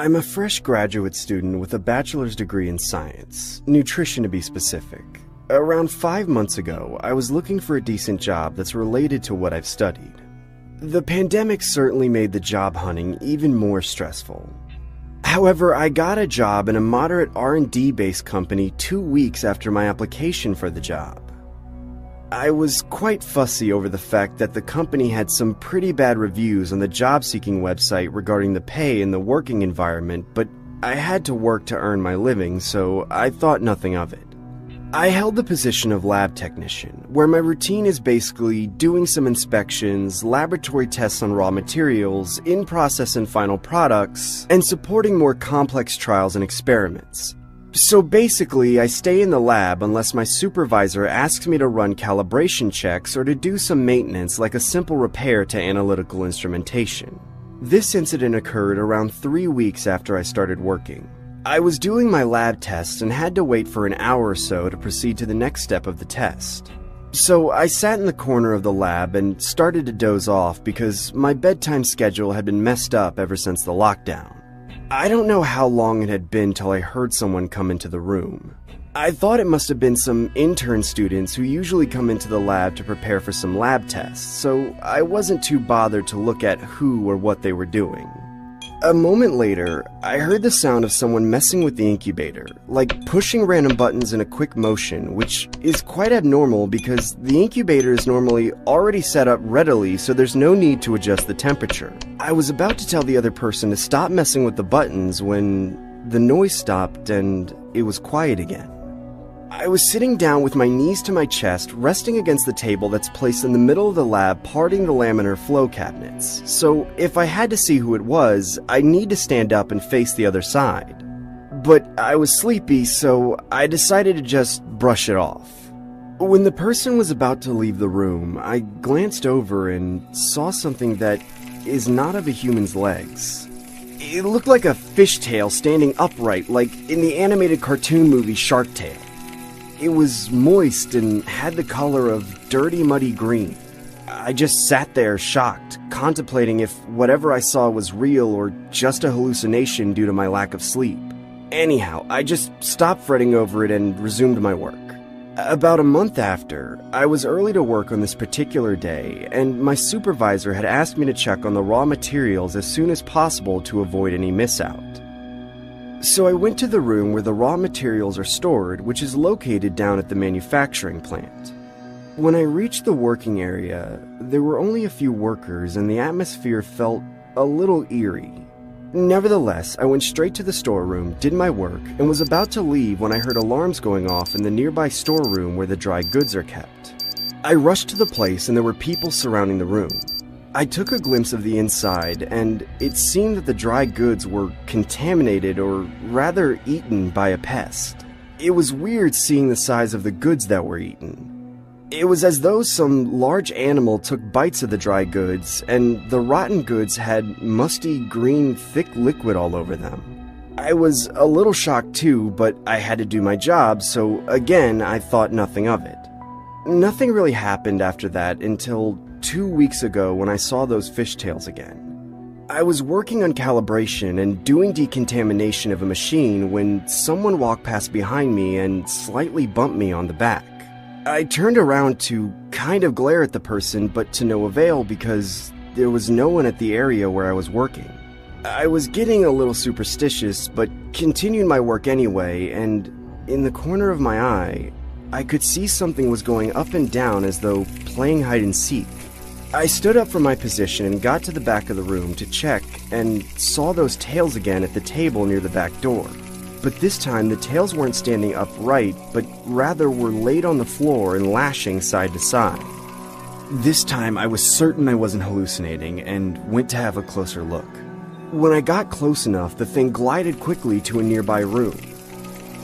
I'm a fresh graduate student with a bachelor's degree in science, nutrition to be specific. Around 5 months ago, I was looking for a decent job that's related to what I've studied. The pandemic certainly made the job hunting even more stressful. However, I got a job in a moderate R&D based company 2 weeks after my application for the job. I was quite fussy over the fact that the company had some pretty bad reviews on the job-seeking website regarding the pay and the working environment, but I had to work to earn my living, so I thought nothing of it. I held the position of lab technician, where my routine is basically doing some inspections, laboratory tests on raw materials, in-process and final products, and supporting more complex trials and experiments. So basically, I stay in the lab unless my supervisor asks me to run calibration checks or to do some maintenance like a simple repair to analytical instrumentation. This incident occurred around 3 weeks after I started working. I was doing my lab tests and had to wait for an hour or so to proceed to the next step of the test. So I sat in the corner of the lab and started to doze off because my bedtime schedule had been messed up ever since the lockdown. I don't know how long it had been till I heard someone come into the room. I thought it must have been some intern students who usually come into the lab to prepare for some lab tests, so I wasn't too bothered to look at who or what they were doing. A moment later, I heard the sound of someone messing with the incubator, like pushing random buttons in a quick motion, which is quite abnormal because the incubator is normally already set up readily, so there's no need to adjust the temperature. I was about to tell the other person to stop messing with the buttons when the noise stopped and it was quiet again. I was sitting down with my knees to my chest, resting against the table that's placed in the middle of the lab, parting the laminar flow cabinets. So if I had to see who it was, I'd need to stand up and face the other side. But I was sleepy, so I decided to just brush it off. When the person was about to leave the room, I glanced over and saw something that is not of a human's legs. It looked like a fishtail standing upright, like in the animated cartoon movie Shark Tale. It was moist and had the color of dirty, muddy green. I just sat there shocked, contemplating if whatever I saw was real or just a hallucination due to my lack of sleep. Anyhow, I just stopped fretting over it and resumed my work. About a month after, I was early to work on this particular day, and my supervisor had asked me to check on the raw materials as soon as possible to avoid any miss-out. So I went to the room where the raw materials are stored, which is located down at the manufacturing plant. When I reached the working area, there were only a few workers and the atmosphere felt a little eerie. Nevertheless, I went straight to the storeroom, did my work, and was about to leave when I heard alarms going off in the nearby storeroom where the dry goods are kept. I rushed to the place and there were people surrounding the room. I took a glimpse of the inside, and it seemed that the dry goods were contaminated or rather eaten by a pest. It was weird seeing the size of the goods that were eaten. It was as though some large animal took bites of the dry goods, and the rotten goods had musty, green, thick liquid all over them. I was a little shocked too, but I had to do my job, so again, I thought nothing of it. Nothing really happened after that until 2 weeks ago when I saw those fishtails again. I was working on calibration and doing decontamination of a machine when someone walked past behind me and slightly bumped me on the back. I turned around to kind of glare at the person, but to no avail because there was no one at the area where I was working. I was getting a little superstitious, but continued my work anyway, and in the corner of my eye, I could see something was going up and down as though playing hide and seek. I stood up from my position and got to the back of the room to check and saw those tails again at the table near the back door. But this time the tails weren't standing upright, but rather were laid on the floor and lashing side to side. This time I was certain I wasn't hallucinating and went to have a closer look. When I got close enough, the thing glided quickly to a nearby room.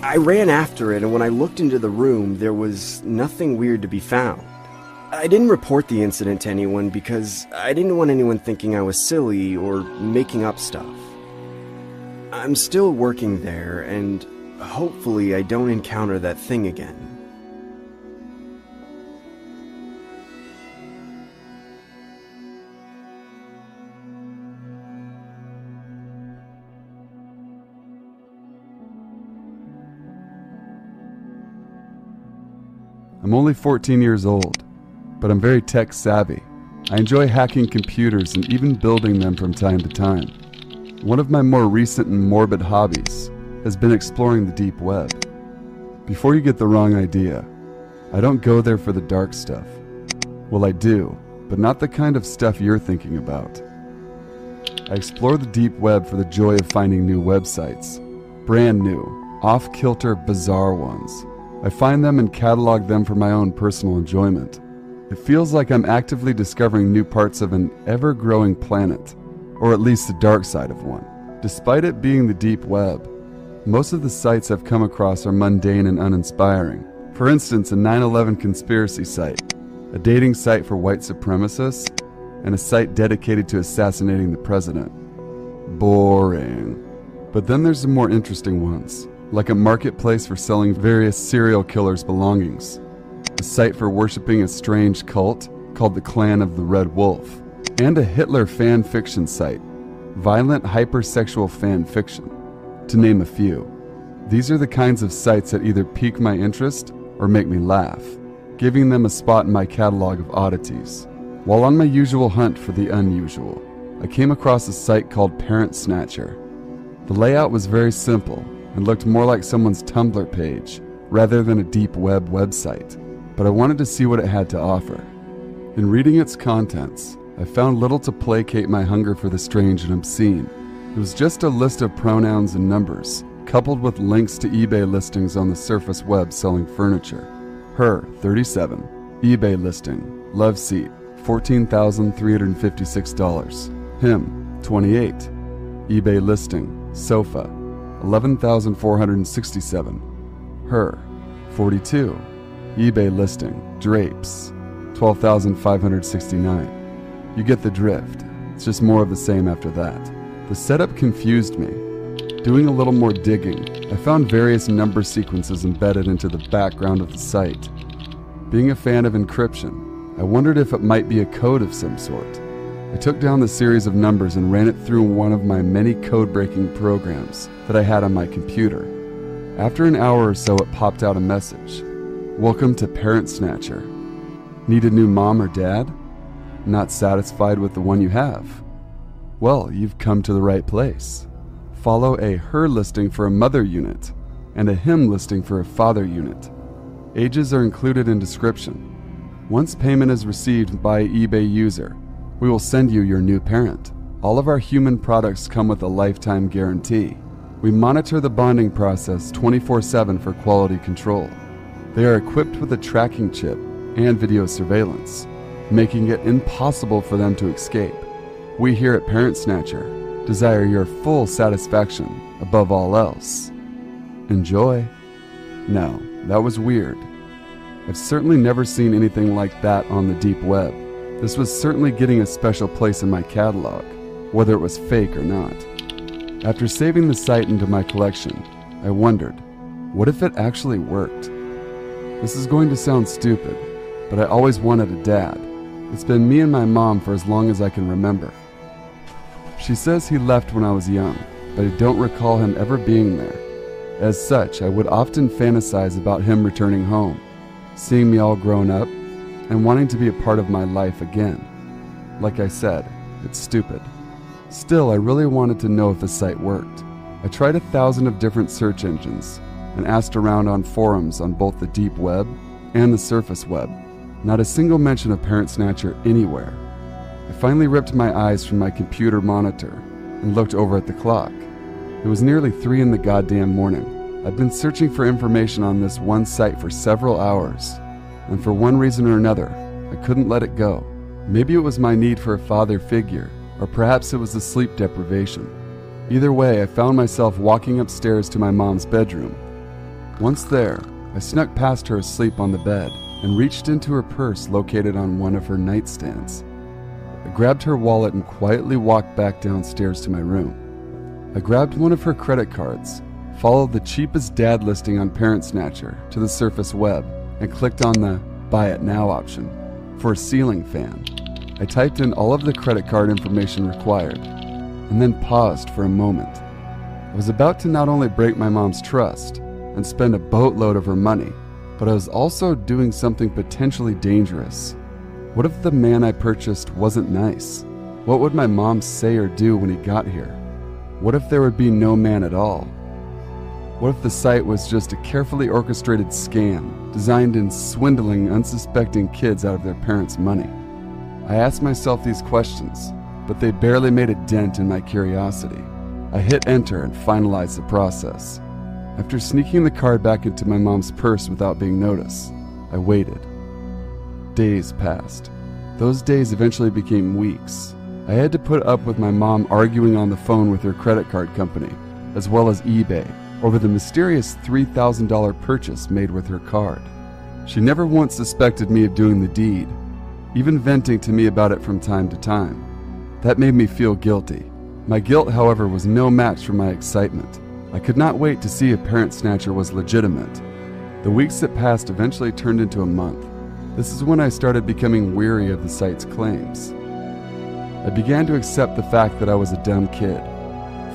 I ran after it, and when I looked into the room, there was nothing weird to be found. I didn't report the incident to anyone because I didn't want anyone thinking I was silly or making up stuff. I'm still working there, and hopefully I don't encounter that thing again. I'm only 14 years old, but I'm very tech savvy. I enjoy hacking computers and even building them from time to time. One of my more recent and morbid hobbies has been exploring the deep web. Before you get the wrong idea, I don't go there for the dark stuff. Well, I do, but not the kind of stuff you're thinking about. I explore the deep web for the joy of finding new websites, brand new, off-kilter, bizarre ones. I find them and catalog them for my own personal enjoyment. It feels like I'm actively discovering new parts of an ever-growing planet, or at least the dark side of one. Despite it being the deep web, most of the sites I've come across are mundane and uninspiring. For instance, a 9/11 conspiracy site, a dating site for white supremacists, and a site dedicated to assassinating the president. Boring. But then there's the more interesting ones, like a marketplace for selling various serial killers' belongings, a site for worshiping a strange cult called the Clan of the Red Wolf, and a Hitler fan fiction site, violent hypersexual fan fiction, to name a few. These are the kinds of sites that either pique my interest or make me laugh, giving them a spot in my catalog of oddities. While on my usual hunt for the unusual, I came across a site called Parent Snatcher. The layout was very simple and looked more like someone's Tumblr page rather than a deep web website, but I wanted to see what it had to offer. In reading its contents, I found little to placate my hunger for the strange and obscene. It was just a list of pronouns and numbers, coupled with links to eBay listings on the surface web selling furniture. Her, 37, eBay listing, love seat, $14,356. Him, 28. eBay listing, sofa, $11,467. Her, 42. eBay listing, drapes, $12,569. You get the drift. It's just more of the same after that. The setup confused me. Doing a little more digging, I found various number sequences embedded into the background of the site. Being a fan of encryption, I wondered if it might be a code of some sort. I took down the series of numbers and ran it through one of my many code-breaking programs that I had on my computer. After an hour or so, it popped out a message. Welcome to Parent Snatcher. Need a new mom or dad? Not satisfied with the one you have? Well, you've come to the right place. Follow a her listing for a mother unit and a him listing for a father unit. Ages are included in description. Once payment is received by eBay user, we will send you your new parent. All of our human products come with a lifetime guarantee. We monitor the bonding process 24/7 for quality control. They are equipped with a tracking chip and video surveillance, making it impossible for them to escape. We here at Parent Snatcher desire your full satisfaction above all else. Enjoy. No, that was weird. I've certainly never seen anything like that on the deep web. This was certainly getting a special place in my catalog, whether it was fake or not. After saving the site into my collection, I wondered, what if it actually worked? This is going to sound stupid, but I always wanted a dad. It's been me and my mom for as long as I can remember. She says he left when I was young, but I don't recall him ever being there. As such, I would often fantasize about him returning home, seeing me all grown up, and wanting to be a part of my life again. Like I said, it's stupid. Still, I really wanted to know if the site worked. I tried 1,000 of different search engines and asked around on forums on both the deep web and the surface web. Not a single mention of Parent Snatcher anywhere. I finally ripped my eyes from my computer monitor and looked over at the clock. It was nearly 3 in the goddamn morning. I've been searching for information on this one site for several hours, and for one reason or another, I couldn't let it go. Maybe it was my need for a father figure, or perhaps it was the sleep deprivation. Either way, I found myself walking upstairs to my mom's bedroom. Once there, I snuck past her asleep on the bed and reached into her purse located on one of her nightstands. I grabbed her wallet and quietly walked back downstairs to my room. I grabbed one of her credit cards, followed the cheapest dad listing on Parent Snatcher to the surface web, and clicked on the Buy It Now option for a ceiling fan. I typed in all of the credit card information required, and then paused for a moment. I was about to not only break my mom's trust and spend a boatload of her money, but I was also doing something potentially dangerous. What if the man I purchased wasn't nice? What would my mom say or do when he got here? What if there would be no man at all? What if the site was just a carefully orchestrated scam designed in swindling unsuspecting kids out of their parents' money? I asked myself these questions, but they barely made a dent in my curiosity. I hit enter and finalized the process. After sneaking the card back into my mom's purse without being noticed, I waited. Days passed. Those days eventually became weeks. I had to put up with my mom arguing on the phone with her credit card company, as well as eBay, over the mysterious $3,000 purchase made with her card. She never once suspected me of doing the deed, even venting to me about it from time to time. That made me feel guilty. My guilt, however, was no match for my excitement. I could not wait to see if Parent Snatcher was legitimate. The weeks that passed eventually turned into a month. This is when I started becoming weary of the site's claims. I began to accept the fact that I was a dumb kid,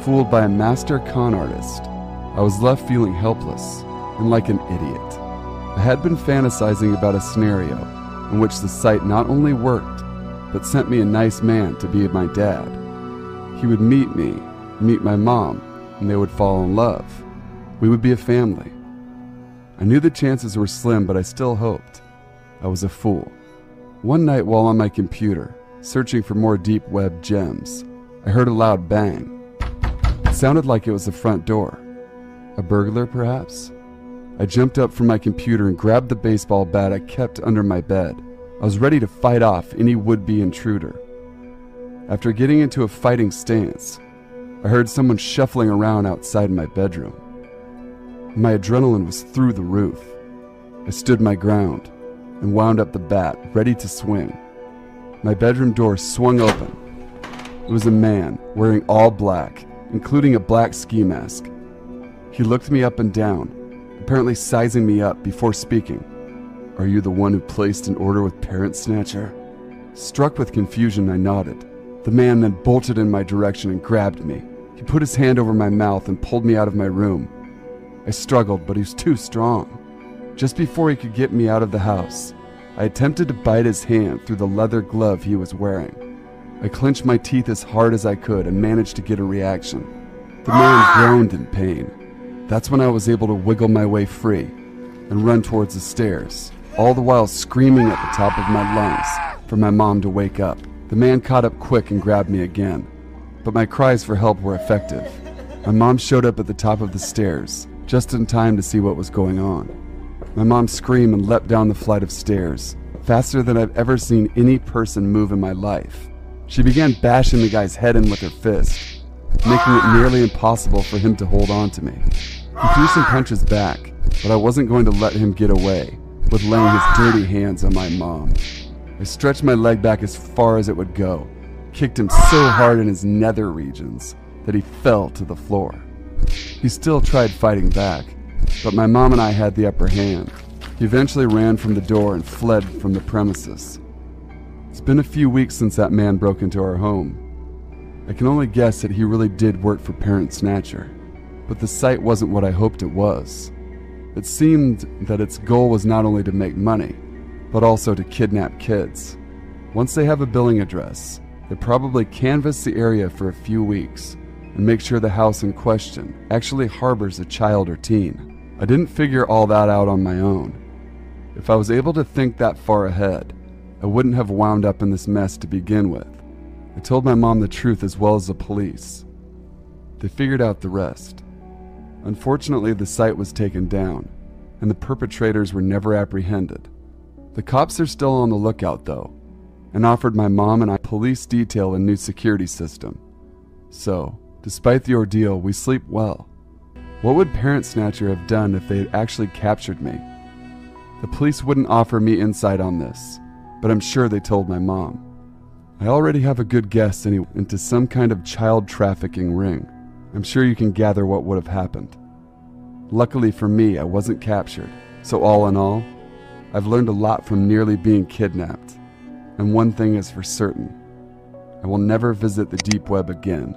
fooled by a master con artist. I was left feeling helpless and like an idiot. I had been fantasizing about a scenario in which the site not only worked, but sent me a nice man to be my dad. He would meet me, meet my mom, and they would fall in love. We would be a family. I knew the chances were slim, but I still hoped. I was a fool. One night while on my computer, searching for more deep web gems, I heard a loud bang. It sounded like it was the front door. A burglar, perhaps? I jumped up from my computer and grabbed the baseball bat I kept under my bed. I was ready to fight off any would-be intruder. After getting into a fighting stance, I heard someone shuffling around outside my bedroom. My adrenaline was through the roof. I stood my ground and wound up the bat, ready to swing. My bedroom door swung open. It was a man wearing all black, including a black ski mask. He looked me up and down, apparently sizing me up before speaking. "Are you the one who placed an order with Parent Snatcher?" Struck with confusion, I nodded. The man then bolted in my direction and grabbed me. He put his hand over my mouth and pulled me out of my room. I struggled, but he was too strong. Just before he could get me out of the house, I attempted to bite his hand through the leather glove he was wearing. I clenched my teeth as hard as I could and managed to get a reaction. The man groaned in pain. That's when I was able to wiggle my way free and run towards the stairs, all the while screaming at the top of my lungs for my mom to wake up. The man caught up quick and grabbed me again, but my cries for help were effective. My mom showed up at the top of the stairs, just in time to see what was going on. My mom screamed and leapt down the flight of stairs, faster than I've ever seen any person move in my life. She began bashing the guy's head in with her fist, making it nearly impossible for him to hold on to me. He threw some punches back, but I wasn't going to let him get away with laying his dirty hands on my mom. I stretched my leg back as far as it would go, kicked him so hard in his nether regions that he fell to the floor. He still tried fighting back, but my mom and I had the upper hand. He eventually ran from the door and fled from the premises. It's been a few weeks since that man broke into our home. I can only guess that he really did work for Parent Snatcher, but the site wasn't what I hoped it was. It seemed that its goal was not only to make money, but also to kidnap kids. Once they have a billing address, they probably canvass the area for a few weeks and make sure the house in question actually harbors a child or teen. I didn't figure all that out on my own. If I was able to think that far ahead, I wouldn't have wound up in this mess to begin with. I told my mom the truth as well as the police. They figured out the rest. Unfortunately, the site was taken down, and the perpetrators were never apprehended. The cops are still on the lookout, though, and offered my mom and I police detail and new security system. So, despite the ordeal, we sleep well. What would Parent Snatcher have done if they had actually captured me? The police wouldn't offer me insight on this, but I'm sure they told my mom. I already have a good guess anyway into some kind of child trafficking ring. I'm sure you can gather what would have happened. Luckily for me, I wasn't captured, so all in all, I've learned a lot from nearly being kidnapped, and one thing is for certain, I will never visit the deep web again.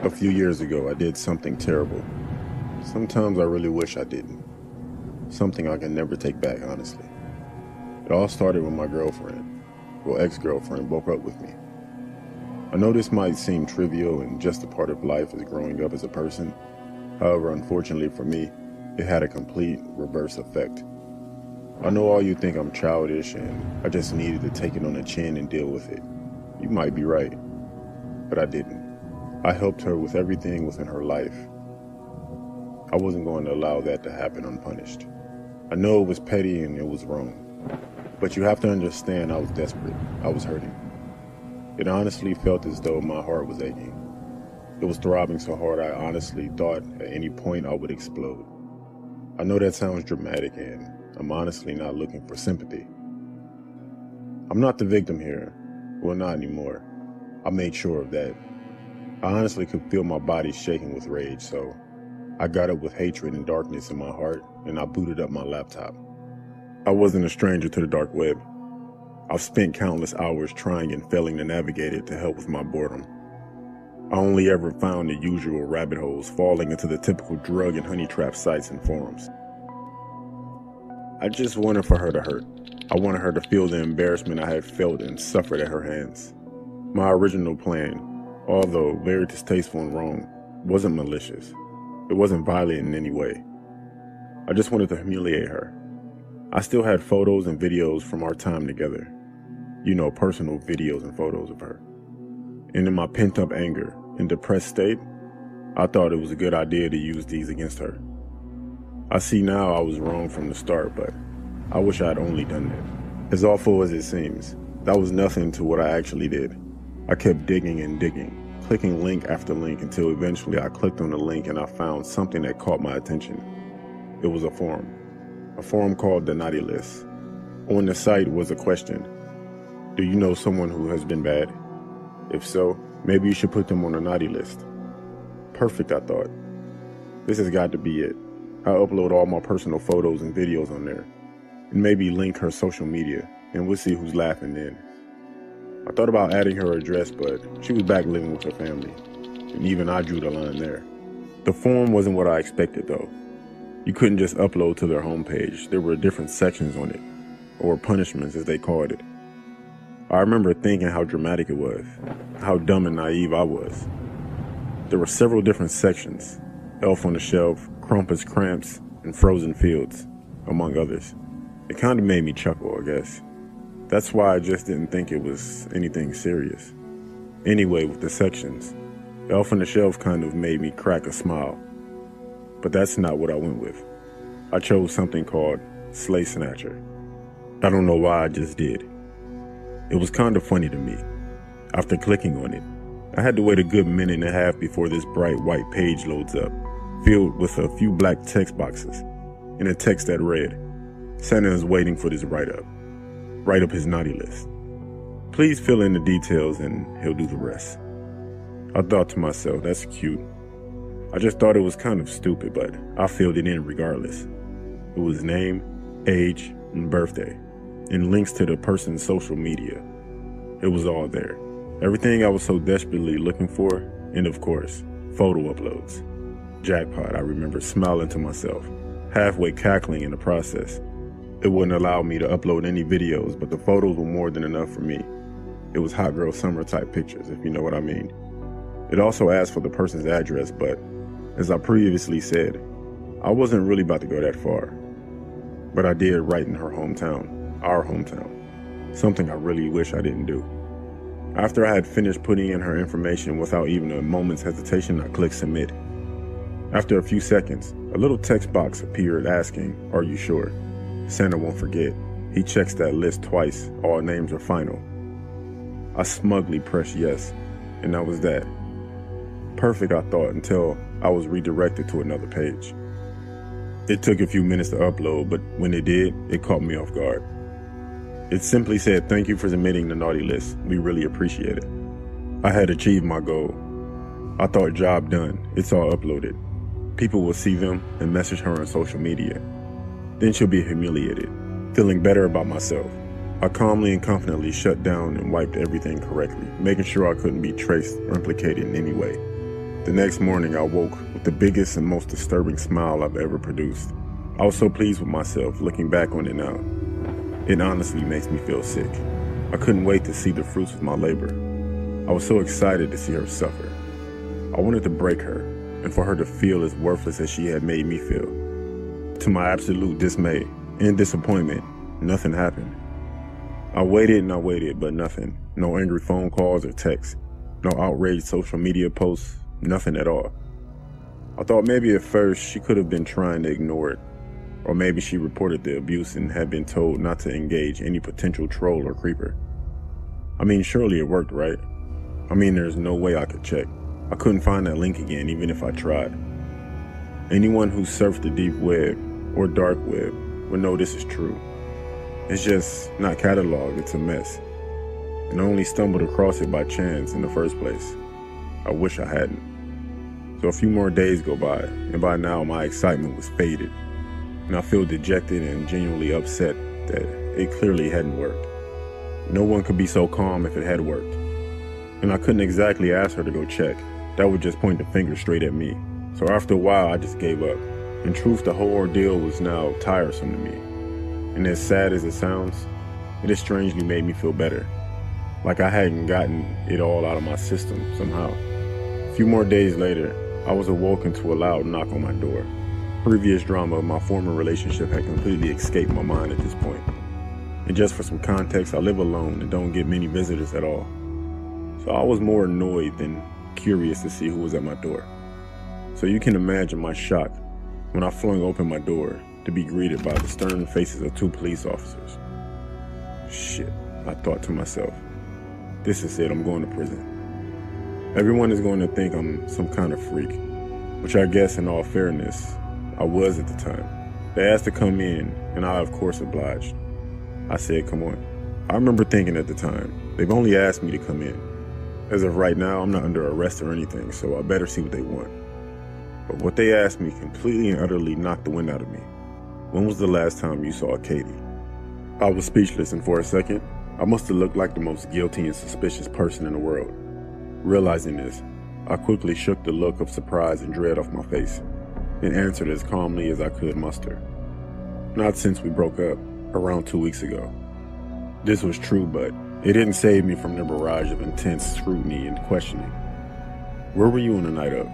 A few years ago, I did something terrible. Sometimes I really wish I didn't. Something I can never take back, honestly. It all started when my girlfriend, well, ex-girlfriend, broke up with me. I know this might seem trivial and just a part of life as growing up as a person. However, unfortunately for me, it had a complete reverse effect. I know all you think I'm childish and I just needed to take it on the chin and deal with it. You might be right, but I didn't. I helped her with everything within her life. I wasn't going to allow that to happen unpunished. I know it was petty and it was wrong, but you have to understand I was desperate. I was hurting. It honestly felt as though my heart was aching. It was throbbing so hard I honestly thought at any point I would explode. I know that sounds dramatic and I'm honestly not looking for sympathy. I'm not the victim here. Well, not anymore. I made sure of that. I honestly could feel my body shaking with rage, so I got up with hatred and darkness in my heart, and I booted up my laptop. I wasn't a stranger to the dark web. I've spent countless hours trying and failing to navigate it to help with my boredom. I only ever found the usual rabbit holes, falling into the typical drug and honey trap sites and forums. I just wanted for her to hurt. I wanted her to feel the embarrassment I had felt and suffered at her hands. My original plan, although very distasteful and wrong, wasn't malicious. It wasn't violent in any way. I just wanted to humiliate her. I still had photos and videos from our time together. You know, personal videos and photos of her. And in my pent-up anger and depressed state, I thought it was a good idea to use these against her. I see now I was wrong from the start, but I wish I had only done that. As awful as it seems, that was nothing to what I actually did. I kept digging and digging, clicking link after link until eventually I clicked on the link and I found something that caught my attention. It was a forum called the Naughty List. On the site was a question. Do you know someone who has been bad? If so, maybe you should put them on the naughty list. Perfect, I thought. This has got to be it. I'll upload all my personal photos and videos on there and maybe link her social media and we'll see who's laughing then. I thought about adding her address, but she was back living with her family, and even I drew the line there. The forum wasn't what I expected, though. You couldn't just upload to their homepage. There were different sections on it, or punishments as they called it. I remember thinking how dramatic it was, how dumb and naive I was. There were several different sections, Elf on the Shelf, Krampus Cramps, and Frozen Fields, among others. It kind of made me chuckle, I guess. That's why I just didn't think it was anything serious. Anyway, with the sections, Elf on the Shelf kind of made me crack a smile. But that's not what I went with. I chose something called Sleigh Snatcher. I don't know why I just did. It was kind of funny to me. After clicking on it, I had to wait a good minute and a half before this bright white page loads up, filled with a few black text boxes, and a text that read, Santa is waiting for this write-up. Write up his naughty list. Please fill in the details and he'll do the rest. I thought to myself, that's cute. I just thought it was kind of stupid, but I filled it in regardless. It was name, age, and birthday, and links to the person's social media. It was all there. Everything I was so desperately looking for, and of course, photo uploads. Jackpot, I remember smiling to myself, halfway cackling in the process. It wouldn't allow me to upload any videos, but the photos were more than enough for me. It was hot girl summer type pictures, if you know what I mean. It also asked for the person's address, but as I previously said, I wasn't really about to go that far. But I did write in her hometown, our hometown, something I really wish I didn't do. After I had finished putting in her information without even a moment's hesitation, I clicked submit. After a few seconds, a little text box appeared asking, "Are you sure? Santa won't forget. He checks that list twice. All names are final." I smugly pressed yes, and that was that. Perfect, I thought, until I was redirected to another page. It took a few minutes to upload, but when it did, it caught me off guard. It simply said, "Thank you for submitting the naughty list. We really appreciate it." I had achieved my goal. I thought, job done. It's all uploaded. People will see them and message her on social media. Then she'll be humiliated. Feeling better about myself, I calmly and confidently shut down and wiped everything correctly, making sure I couldn't be traced or implicated in any way. The next morning, I woke with the biggest and most disturbing smile I've ever produced. I was so pleased with myself, looking back on it now. It honestly makes me feel sick. I couldn't wait to see the fruits of my labor. I was so excited to see her suffer. I wanted to break her, and for her to feel as worthless as she had made me feel. To my absolute dismay and disappointment, nothing happened. I waited and I waited, but nothing. No angry phone calls or texts, no outraged social media posts, nothing at all. I thought maybe at first she could have been trying to ignore it, or maybe she reported the abuse and had been told not to engage any potential troll or creeper. I mean, surely it worked, right? I mean, there's no way I could check. I couldn't find that link again, even if I tried. Anyone who surfed the deep web or dark web would know this is true. It's just not cataloged, it's a mess. And I only stumbled across it by chance in the first place. I wish I hadn't. So a few more days go by, and by now my excitement was faded, and I feel dejected and genuinely upset that it clearly hadn't worked. No one could be so calm if it had worked. And I couldn't exactly ask her to go check. That would just point the finger straight at me. So after a while, I just gave up. In truth, the whole ordeal was now tiresome to me. And as sad as it sounds, it has strangely made me feel better. Like I hadn't gotten it all out of my system somehow. A few more days later, I was awoken to a loud knock on my door. Previous drama of my former relationship had completely escaped my mind at this point. And just for some context, I live alone and don't get many visitors at all. So I was more annoyed than curious to see who was at my door. So you can imagine my shock when I flung open my door to be greeted by the stern faces of two police officers. Shit, I thought to myself. This is it, I'm going to prison. Everyone is going to think I'm some kind of freak, which I guess in all fairness, I was at the time. They asked to come in, and I of course obliged. I said, come on. I remember thinking at the time, they've only asked me to come in. As of right now, I'm not under arrest or anything, so I better see what they want. But what they asked me completely and utterly knocked the wind out of me. When was the last time you saw Katie? I was speechless, and for a second, I must have looked like the most guilty and suspicious person in the world. Realizing this, I quickly shook the look of surprise and dread off my face, and answered as calmly as I could muster. Not since we broke up, around 2 weeks ago. This was true, but it didn't save me from the barrage of intense scrutiny and questioning. Where were you on the night of?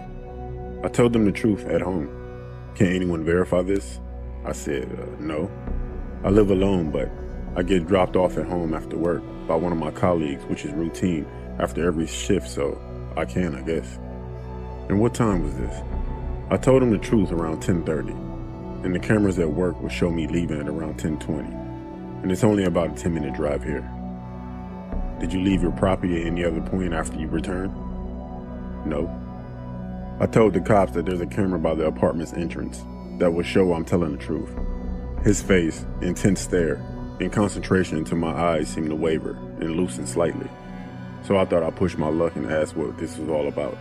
I told them the truth at home. Can anyone verify this? I said, no. I live alone, but I get dropped off at home after work by one of my colleagues, which is routine after every shift, so I can, I guess. And what time was this? I told them the truth around 10:30, and the cameras at work will show me leaving at around 10:20, and it's only about a 10-minute drive here. Did you leave your property at any other point after you returned? No. I told the cops that there's a camera by the apartment's entrance that will show I'm telling the truth. His face, intense stare, and concentration until my eyes seemed to waver and loosen slightly. So I thought I'd push my luck and ask what this was all about.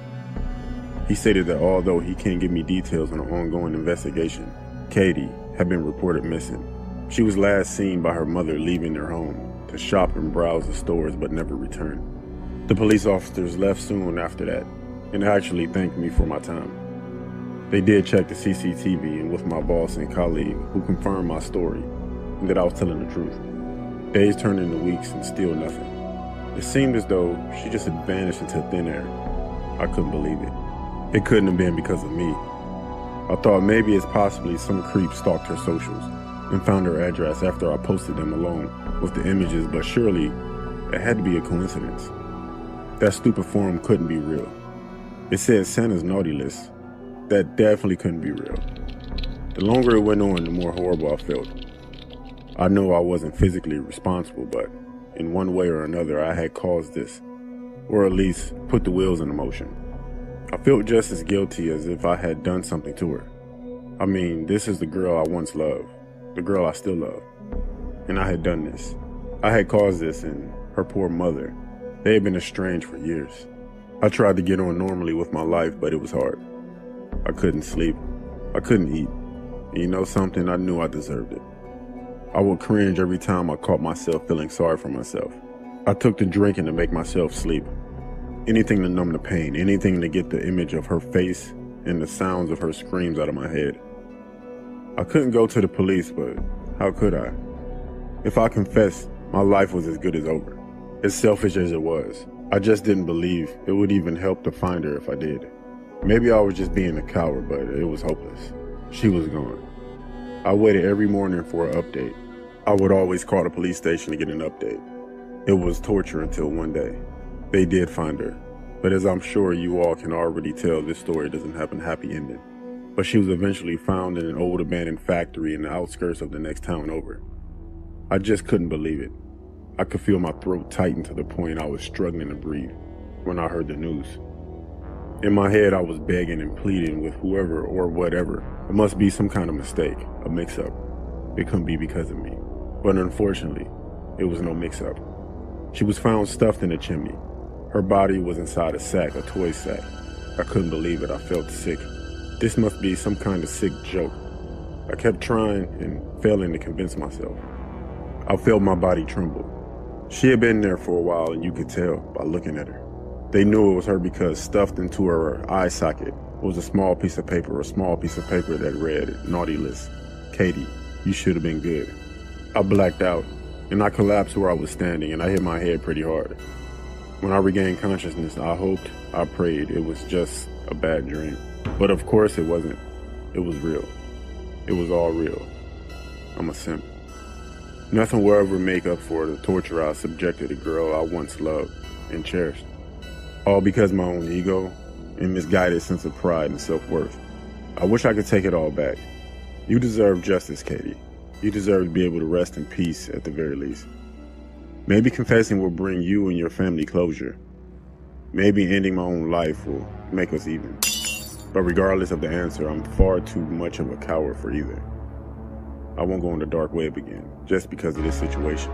He stated that although he can't give me details on an ongoing investigation, Katie had been reported missing. She was last seen by her mother leaving their home to shop and browse the stores but never returned. The police officers left soon after that and actually thanked me for my time. They did check the CCTV and with my boss and colleague, who confirmed my story and that I was telling the truth. Days turned into weeks and still nothing. It seemed as though she just had vanished into thin air. I couldn't believe it. It couldn't have been because of me. I thought maybe it's possibly some creep stalked her socials and found her address after I posted them along with the images, but surely it had to be a coincidence. That stupid forum couldn't be real. It said Santa's naughty list. That definitely couldn't be real. The longer it went on, the more horrible I felt. I knew I wasn't physically responsible, but in one way or another, I had caused this, or at least put the wheels in motion. I felt just as guilty as if I had done something to her. I mean, this is the girl I once loved, the girl I still love, and I had done this. I had caused this, and her poor mother, they had been estranged for years. I tried to get on normally with my life, but it was hard. I couldn't sleep, I couldn't eat, and you know something, I knew I deserved it. I would cringe every time I caught myself feeling sorry for myself. I took to drinking to make myself sleep. Anything to numb the pain, anything to get the image of her face and the sounds of her screams out of my head. I couldn't go to the police, but how could I? If I confessed, my life was as good as over. As selfish as it was, I just didn't believe it would even help to find her if I did. Maybe I was just being a coward, but it was hopeless. She was gone. I waited every morning for an update. I would always call the police station to get an update. It was torture until one day. They did find her, but as I'm sure you all can already tell, this story doesn't have a happy ending. But she was eventually found in an old abandoned factory in the outskirts of the next town over. I just couldn't believe it. I could feel my throat tighten to the point I was struggling to breathe when I heard the news. In my head, I was begging and pleading with whoever or whatever. It must be some kind of mistake, a mix-up. It couldn't be because of me. But unfortunately, it was no mix-up. She was found stuffed in a chimney. Her body was inside a sack, a toy sack. I couldn't believe it. I felt sick. This must be some kind of sick joke. I kept trying and failing to convince myself. I felt my body tremble. She had been there for a while, and you could tell by looking at her. They knew it was her because stuffed into her eye socket was a small piece of paper that read, "Naughty list. Katie, you should have been good." I blacked out, and I collapsed where I was standing, and I hit my head pretty hard. When I regained consciousness, I hoped, I prayed it was just a bad dream. But of course it wasn't. It was real. It was all real. I'm a simp. Nothing will ever make up for the torture I subjected a girl I once loved and cherished. All because of my own ego and misguided sense of pride and self-worth. I wish I could take it all back. You deserve justice, Katie. You deserve to be able to rest in peace at the very least. Maybe confessing will bring you and your family closure. Maybe ending my own life will make us even. But regardless of the answer, I'm far too much of a coward for either. I won't go on the dark web again just because of this situation.